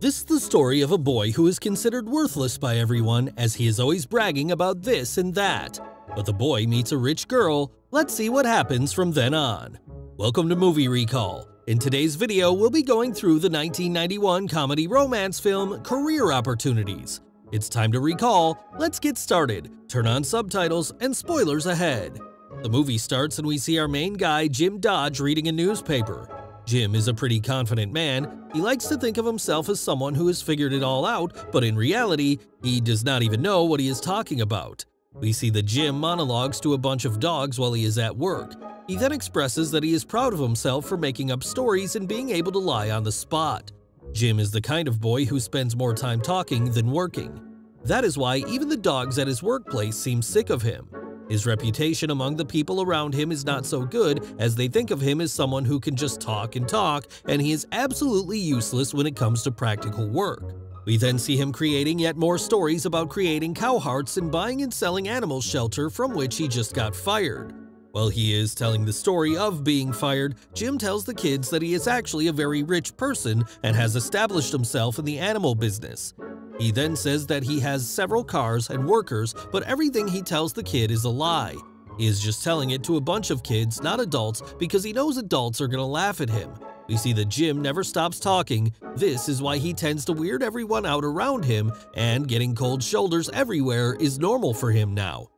This is the story of a boy who is considered worthless by everyone as he is always bragging about this and that. But the boy meets a rich girl. Let's see what happens from then on. Welcome to Movie Recall. In today's video, we'll be going through the 1991 comedy romance film Career Opportunities. It's time to recall. Let's get started. Turn on subtitles and spoilers ahead. The movie starts and we see our main guy, Jim Dodge, reading a newspaper. Jim is a pretty confident man. He likes to think of himself as someone who has figured it all out, but in reality, he does not even know what he is talking about. We see that Jim monologues to a bunch of dogs while he is at work. He then expresses that he is proud of himself for making up stories and being able to lie on the spot. Jim is the kind of boy who spends more time talking than working. That is why even the dogs at his workplace seem sick of him. His reputation among the people around him is not so good, as they think of him as someone who can just talk, and he is absolutely useless when it comes to practical work. We then see him creating yet more stories about creating cow hearts and buying and selling animal shelter from which he just got fired. While he is telling the story of being fired, Jim tells the kids that he is actually a very rich person and has established himself in the animal business. He then says that he has several cars and workers, but everything he tells the kid is a lie. He is just telling it to a bunch of kids, not adults, because he knows adults are gonna laugh at him. We see that Jim never stops talking. This is why he tends to weird everyone out around him, and getting cold shoulders everywhere is normal for him now.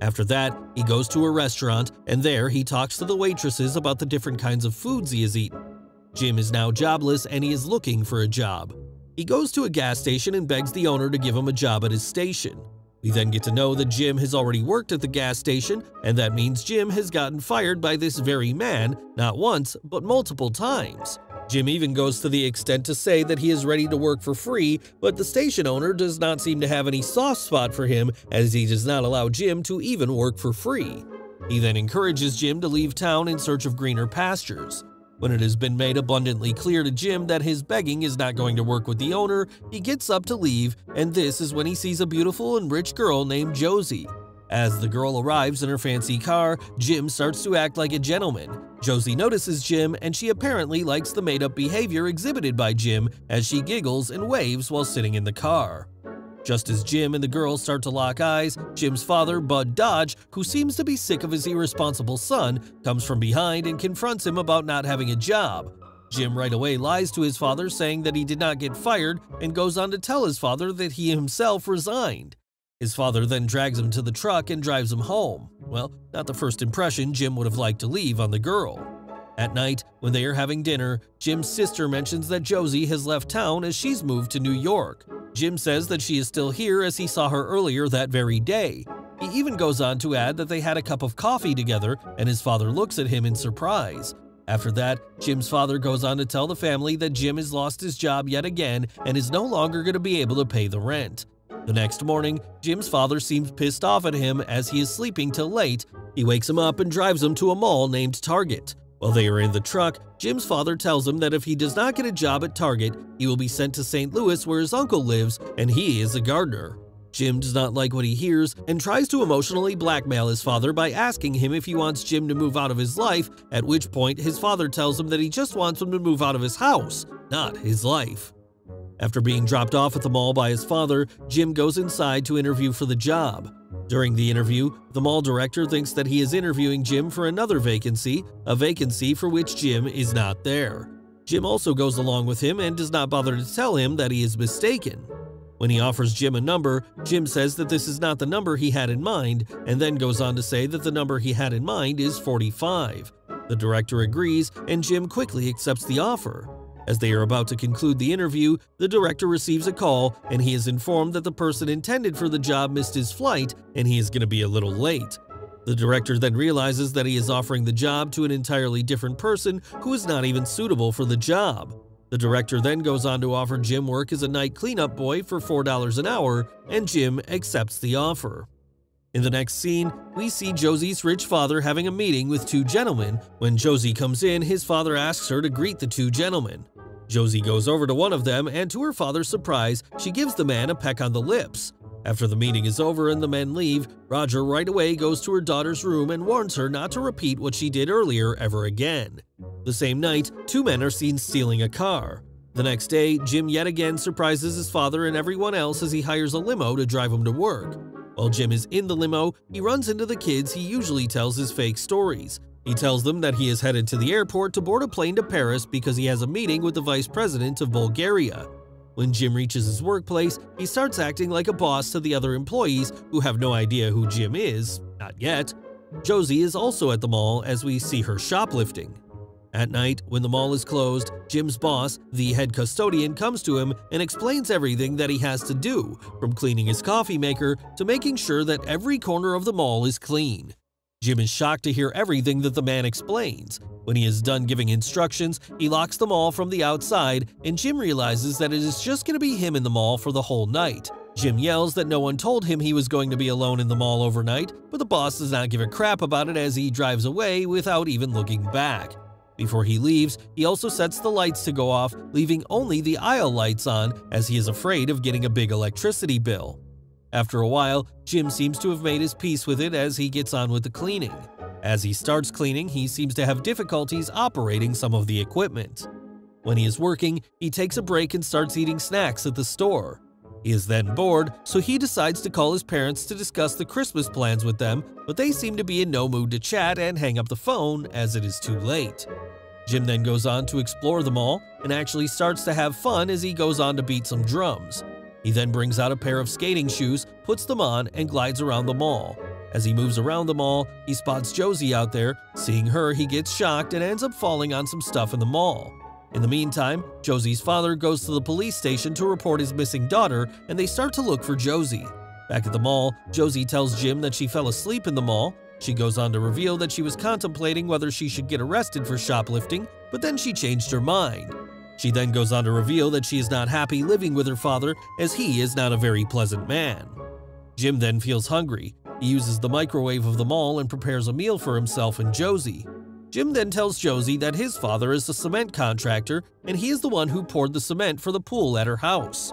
After that, he goes to a restaurant, and there he talks to the waitresses about the different kinds of foods he has eaten. Jim is now jobless and he is looking for a job. He goes to a gas station and begs the owner to give him a job at his station. We then get to know that Jim has already worked at the gas station, and that means Jim has gotten fired by this very man, not once, but multiple times. Jim even goes to the extent to say that he is ready to work for free, but the station owner does not seem to have any soft spot for him, as he does not allow Jim to even work for free. He then encourages Jim to leave town in search of greener pastures. When it has been made abundantly clear to Jim that his begging is not going to work with the owner, he gets up to leave, and this is when he sees a beautiful and rich girl named Josie. As the girl arrives in her fancy car, Jim starts to act like a gentleman. Josie notices Jim, and she apparently likes the made-up behavior exhibited by Jim as she giggles and waves while sitting in the car. Just as Jim and the girl start to lock eyes, Jim's father, Bud Dodge, who seems to be sick of his irresponsible son, comes from behind and confronts him about not having a job. Jim right away lies to his father, saying that he did not get fired, and goes on to tell his father that he himself resigned. His father then drags him to the truck and drives him home. Well, not the first impression Jim would have liked to leave on the girl. At night, when they are having dinner, Jim's sister mentions that Josie has left town as she's moved to New York. Jim says that she is still here as he saw her earlier that very day. He even goes on to add that they had a cup of coffee together, and his father looks at him in surprise. After that, Jim's father goes on to tell the family that Jim has lost his job yet again and is no longer going to be able to pay the rent. The next morning, Jim's father seems pissed off at him as he is sleeping till late. He wakes him up and drives him to a mall named Target. While they are in the truck, Jim's father tells him that if he does not get a job at Target, he will be sent to St. Louis where his uncle lives, and he is a gardener. Jim does not like what he hears and tries to emotionally blackmail his father by asking him if he wants Jim to move out of his life, at which point his father tells him that he just wants him to move out of his house, not his life. After being dropped off at the mall by his father, Jim goes inside to interview for the job. During the interview, the mall director thinks that he is interviewing Jim for another vacancy, a vacancy for which Jim is not there. Jim also goes along with him and does not bother to tell him that he is mistaken. When he offers Jim a number, Jim says that this is not the number he had in mind, and then goes on to say that the number he had in mind is 45. The director agrees, and Jim quickly accepts the offer. As they are about to conclude the interview, the director receives a call, and he is informed that the person intended for the job missed his flight, and he is going to be a little late. The director then realizes that he is offering the job to an entirely different person who is not even suitable for the job. The director then goes on to offer Jim work as a night cleanup boy for $4 an hour, and Jim accepts the offer. In the next scene, we see Josie's rich father having a meeting with two gentlemen. When Josie comes in, his father asks her to greet the two gentlemen. Josie goes over to one of them, and to her father's surprise, she gives the man a peck on the lips. After the meeting is over and the men leave, Roger right away goes to her daughter's room and warns her not to repeat what she did earlier ever again. The same night, two men are seen stealing a car. The next day, Jim yet again surprises his father and everyone else as he hires a limo to drive him to work. While Jim is in the limo, he runs into the kids he usually tells his fake stories. He tells them that he is headed to the airport to board a plane to Paris because he has a meeting with the vice president of Bulgaria. When Jim reaches his workplace, he starts acting like a boss to the other employees who have no idea who Jim is, not yet. Josie is also at the mall as we see her shoplifting. At night, when the mall is closed, Jim's boss, the head custodian, comes to him and explains everything that he has to do, from cleaning his coffee maker to making sure that every corner of the mall is clean. Jim is shocked to hear everything that the man explains. When he is done giving instructions, he locks the mall from the outside, and Jim realizes that it is just going to be him in the mall for the whole night. Jim yells that no one told him he was going to be alone in the mall overnight, but the boss does not give a crap about it as he drives away without even looking back. Before he leaves, he also sets the lights to go off, leaving only the aisle lights on as he is afraid of getting a big electricity bill. After a while, Jim seems to have made his peace with it as he gets on with the cleaning. As he starts cleaning, he seems to have difficulties operating some of the equipment. When he is working, he takes a break and starts eating snacks at the store. He is then bored, so he decides to call his parents to discuss the Christmas plans with them, but they seem to be in no mood to chat and hang up the phone as it is too late. Jim then goes on to explore the mall and actually starts to have fun as he goes on to beat some drums. He then brings out a pair of skating shoes, puts them on, and glides around the mall. As he moves around the mall, he spots Josie out there. Seeing her, he gets shocked and ends up falling on some stuff in the mall. In the meantime, Josie's father goes to the police station to report his missing daughter, and they start to look for Josie. Back at the mall, Josie tells Jim that she fell asleep in the mall. She goes on to reveal that she was contemplating whether she should get arrested for shoplifting, but then she changed her mind. She then goes on to reveal that she is not happy living with her father, as he is not a very pleasant man. Jim then feels hungry. He uses the microwave of the mall and prepares a meal for himself and Josie. Jim then tells Josie that his father is a cement contractor and he is the one who poured the cement for the pool at her house.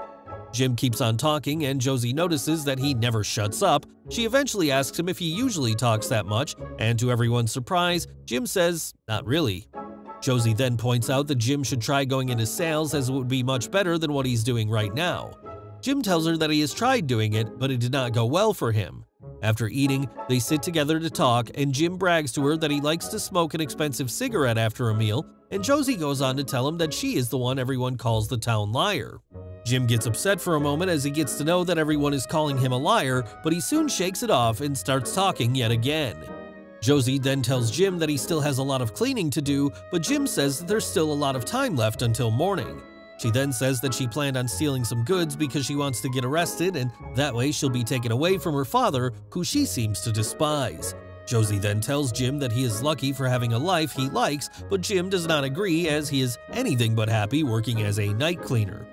Jim keeps on talking and Josie notices that he never shuts up. She eventually asks him if he usually talks that much, and to everyone's surprise, Jim says, "Not really." Josie then points out that Jim should try going into sales as it would be much better than what he's doing right now. Jim tells her that he has tried doing it, but it did not go well for him. After eating, they sit together to talk, and Jim brags to her that he likes to smoke an expensive cigarette after a meal, and Josie goes on to tell him that she is the one everyone calls the town liar. Jim gets upset for a moment as he gets to know that everyone is calling him a liar, but he soon shakes it off and starts talking yet again. Josie then tells Jim that he still has a lot of cleaning to do, but Jim says that there's still a lot of time left until morning. She then says that she planned on stealing some goods because she wants to get arrested, and that way she'll be taken away from her father, who she seems to despise. Josie then tells Jim that he is lucky for having a life he likes, but Jim does not agree as he is anything but happy working as a night cleaner.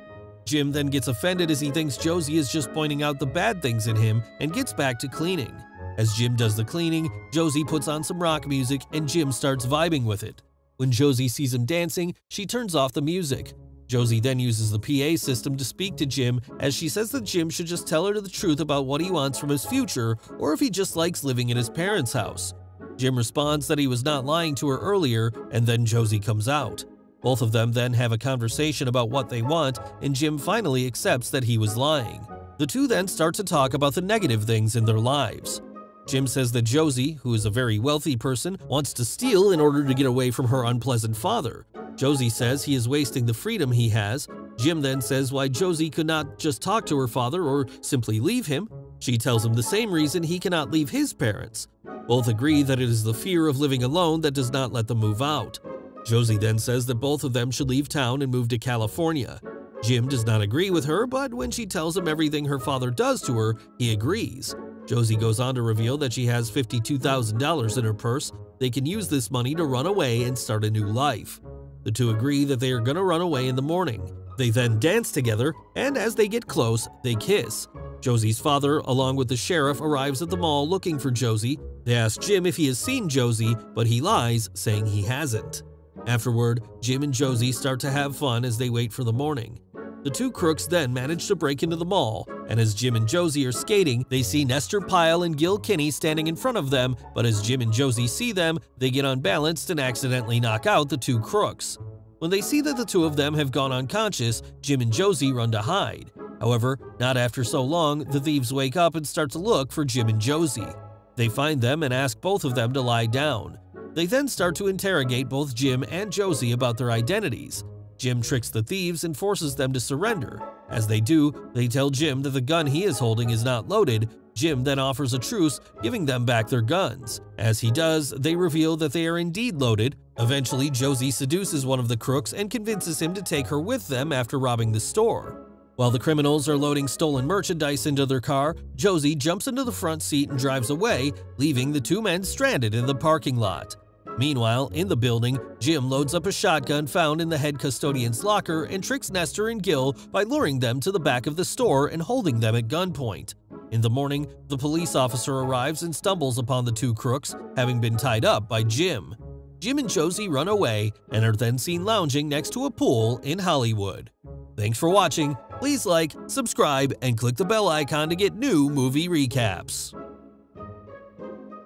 Jim then gets offended as he thinks Josie is just pointing out the bad things in him and gets back to cleaning. As Jim does the cleaning, Josie puts on some rock music and Jim starts vibing with it. When Josie sees him dancing, she turns off the music. Josie then uses the PA system to speak to Jim, as she says that Jim should just tell her the truth about what he wants from his future or if he just likes living in his parents' house. Jim responds that he was not lying to her earlier, and then Josie comes out. Both of them then have a conversation about what they want, and Jim finally accepts that he was lying. The two then start to talk about the negative things in their lives. Jim says that Josie, who is a very wealthy person, wants to steal in order to get away from her unpleasant father. Josie says he is wasting the freedom he has. Jim then says why Josie could not just talk to her father or simply leave him. She tells him the same reason he cannot leave his parents. Both agree that it is the fear of living alone that does not let them move out. Josie then says that both of them should leave town and move to California. Jim does not agree with her, but when she tells him everything her father does to her, he agrees. Josie goes on to reveal that she has $52,000 in her purse. They can use this money to run away and start a new life. The two agree that they are going to run away in the morning. They then dance together, and as they get close, they kiss. Josie's father, along with the sheriff, arrives at the mall looking for Josie. They ask Jim if he has seen Josie, but he lies, saying he hasn't. Afterward, Jim and Josie start to have fun as they wait for the morning. The two crooks then manage to break into the mall, and as Jim and Josie are skating, they see Nestor Pyle and Gil Kinney standing in front of them, but as Jim and Josie see them, they get unbalanced and accidentally knock out the two crooks. When they see that the two of them have gone unconscious, Jim and Josie run to hide. However, not after so long, the thieves wake up and start to look for Jim and Josie. They find them and ask both of them to lie down. They then start to interrogate both Jim and Josie about their identities. Jim tricks the thieves and forces them to surrender. As they do, they tell Jim that the gun he is holding is not loaded. Jim then offers a truce, giving them back their guns. As he does, they reveal that they are indeed loaded. Eventually, Josie seduces one of the crooks and convinces him to take her with them after robbing the store. While the criminals are loading stolen merchandise into their car, Josie jumps into the front seat and drives away, leaving the two men stranded in the parking lot. Meanwhile, in the building, Jim loads up a shotgun found in the head custodian's locker and tricks Nestor and Gil by luring them to the back of the store and holding them at gunpoint. In the morning, the police officer arrives and stumbles upon the two crooks, having been tied up by Jim. Jim and Josie run away and are then seen lounging next to a pool in Hollywood. Thanks for watching. Please like, subscribe, and click the bell icon to get new movie recaps.